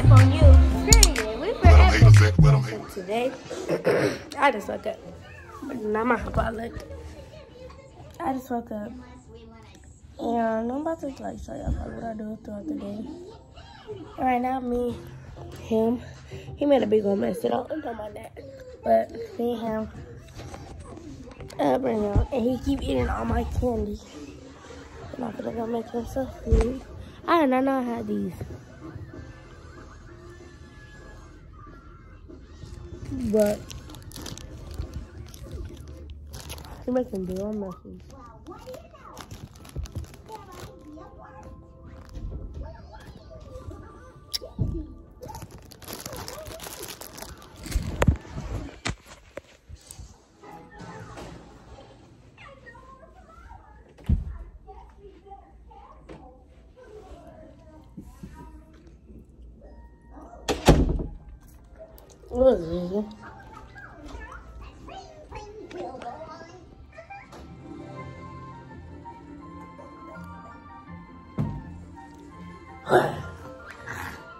Skip on you. Period. We forever. Today, I just woke up. Not my fault, I looked. I just woke up. And I'm about to like show y'all what I do throughout the day. And right now, me, him, he made a big old mess. It all don't know about that. But me, him, bring out, and he keep eating all my candy. And I feel like I'm making some food. I do not know how these. But he making big old messes.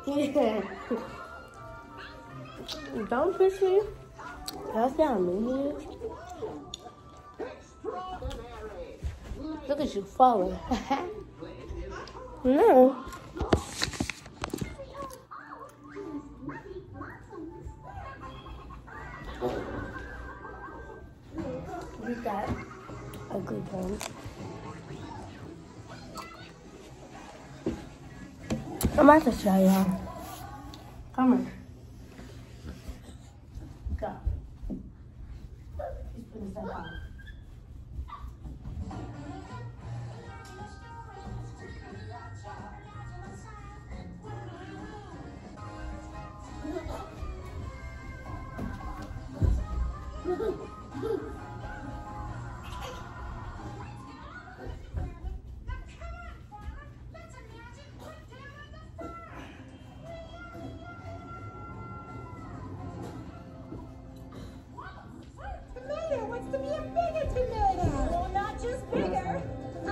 Easy. Yeah. Don't push me. That's how mean is. Look at you falling. No. We got a good one. I'm about to show y'all. Come here. Go. Just put this up on.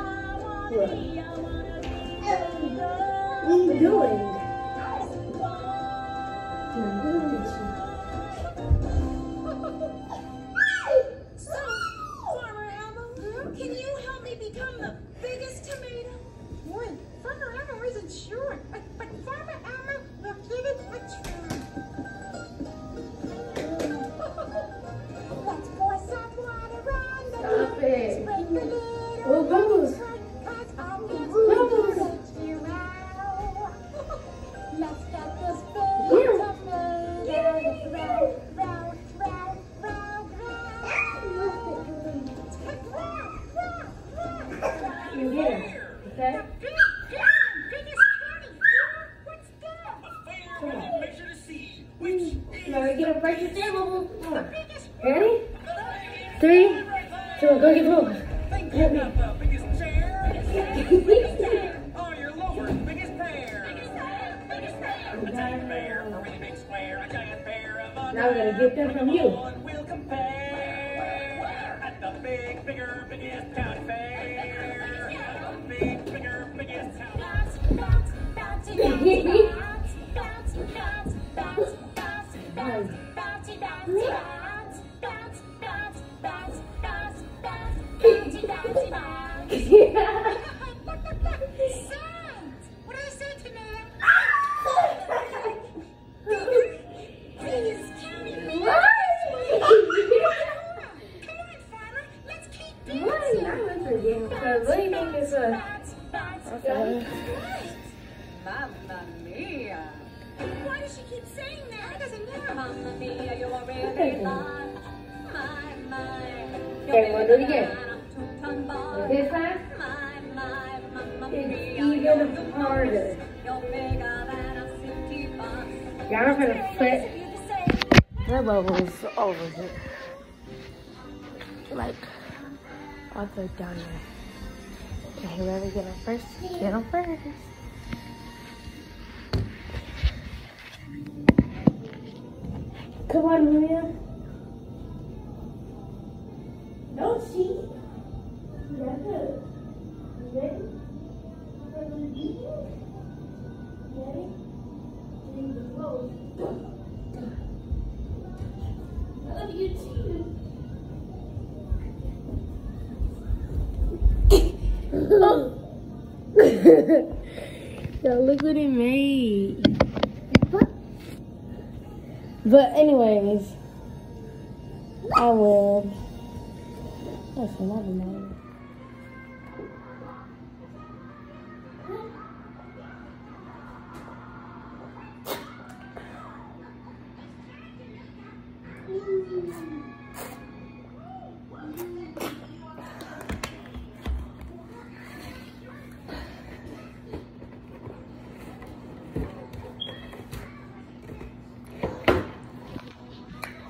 Now we're going to get them from you. We'll compare at the big, bigger, biggest town fair. Big, bigger, biggest town. Bounce, bouncy, bouncy, bounce, bounce, bounce, bounce, bounce, bouncy, bouncy, bounce, bounce, bounce, bounce, bounce, bounce, bouncy, bouncy, bounce. Okay, we'll do it again. This time, it's even harder. Y'all are gonna put the bubbles over here. Like, I'll put down there. Okay, whoever get them first, get them first. Come on, Maria. Don't cheat. That's it. You ready? Ready? I love you too. Oh. Yo, look what it made. But anyways, I will. That's another one.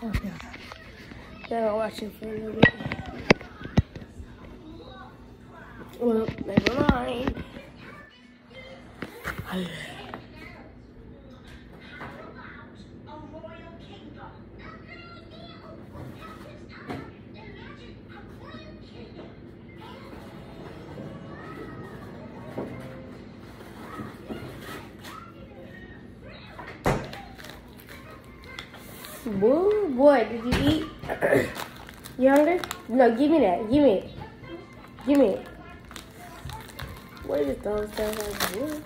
Okay. Gotta watch it for a little bit. Well, never mind. Whoa, boy, did you eat? You hungry? No, give me that. Give me it. Give me it. What is those guys doing?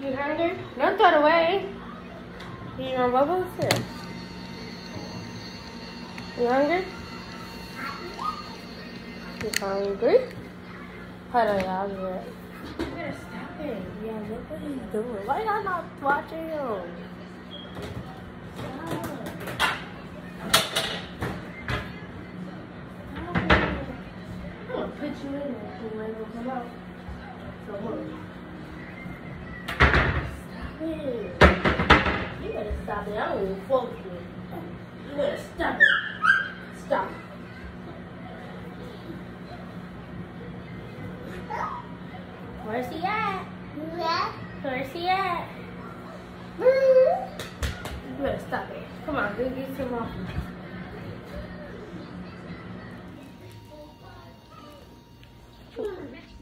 You hungry? Don't throw it away. You want bubbles? Here. You hungry? You hungry? Hold on, y'all. You better stop it. Yeah, look what he's doing. Why y'all not watching him? I'm gonna put you in there so you ain't gonna come out. So look. Stop it. You better stop it. I don't even fuck with you. You better stop it. Stop. Where's he at? Yeah. Where's he at? You better stop it. Come on, go get some waffles.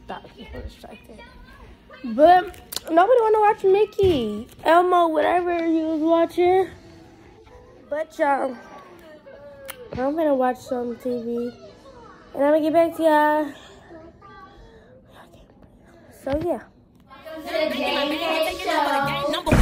Stop. People distracted. But nobody want to watch Mickey, Elmo, whatever you was watching. But y'all. I'm gonna watch some TV and I'm gonna get back to y'all. So yeah.